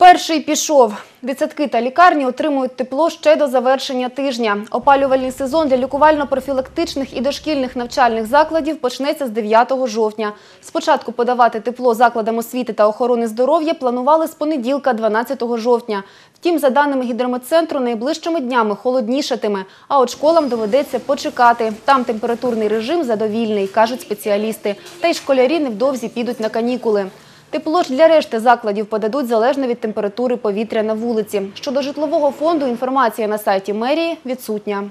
Перший пішов. Дитсадки та лікарні отримують тепло ще до завершення тижня. Опалювальний сезон для лікувально-профілактичних і дошкільних навчальних закладів почнеться з 9 жовтня. Спочатку подавати тепло закладам освіти та охорони здоров'я планували з понеділка, 12 жовтня. Втім, за даними гідрометцентру, найближчими днями холоднішатиме, а от школам доведеться почекати. Там температурний режим задовільний, кажуть спеціалісти. Та й школярі невдовзі підуть на канікули. Тепло ж для решти закладів подадуть залежно від температури повітря на вулиці. Щодо житлового фонду, інформація на сайті мерії відсутня.